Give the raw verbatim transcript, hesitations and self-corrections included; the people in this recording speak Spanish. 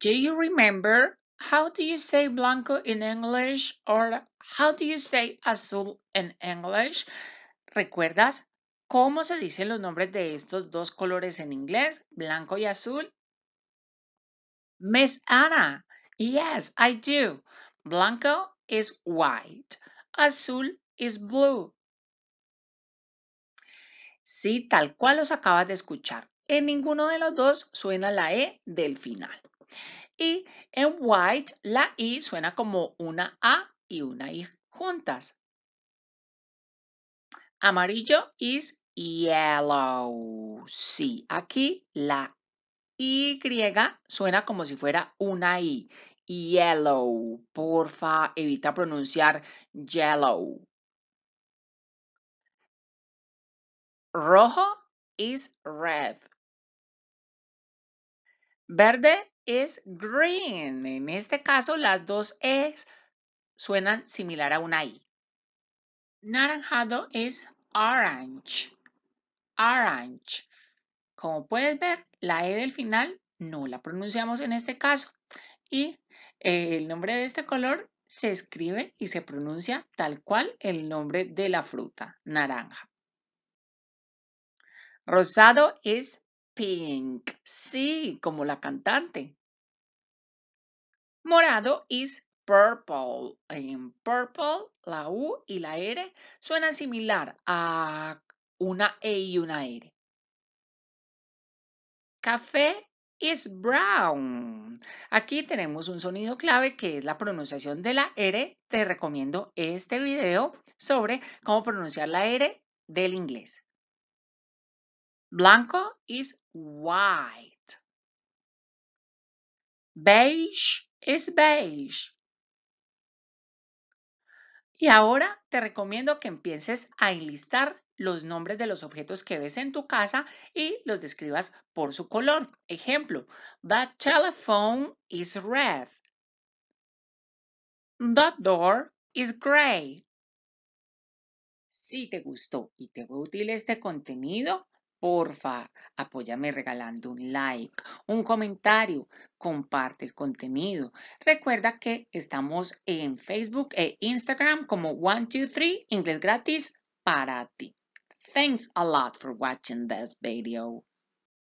Do you remember? How do you say blanco in English? Or how do you say azul in English? ¿Recuerdas cómo se dicen los nombres de estos dos colores en inglés? Blanco y azul. Miss Anna. Yes, I do. Blanco is white. Azul is blue. Sí, tal cual los acabas de escuchar. En ninguno de los dos suena la E del final. Y en white, la I suena como una A y una I juntas. Amarillo is yellow. Sí, aquí la Y suena como si fuera una I. Yellow. Porfa, evita pronunciar yellow. Rojo is red. Verde is green. En este caso, las dos E's suenan similar a una I. Naranjado is orange. Orange. Como puedes ver, la E del final no la pronunciamos en este caso. Y el nombre de este color se escribe y se pronuncia tal cual el nombre de la fruta, naranja. Rosado is pink. Sí, como la cantante. Morado is purple. En purple, la U y la R suenan similar a una E y una R. Café is brown. Aquí tenemos un sonido clave que es la pronunciación de la R. Te recomiendo este video sobre cómo pronunciar la R del inglés. Blanco is white. Beige is beige. Y ahora te recomiendo que empieces a enlistar los nombres de los objetos que ves en tu casa y los describas por su color. Ejemplo, the telephone is red. The door is gray. Si te gustó y te fue útil este contenido, porfa, apóyame regalando un like, un comentario, comparte el contenido. Recuerda que estamos en Facebook e Instagram como One Two Three Inglés Gratis para ti. Thanks a lot for watching this video.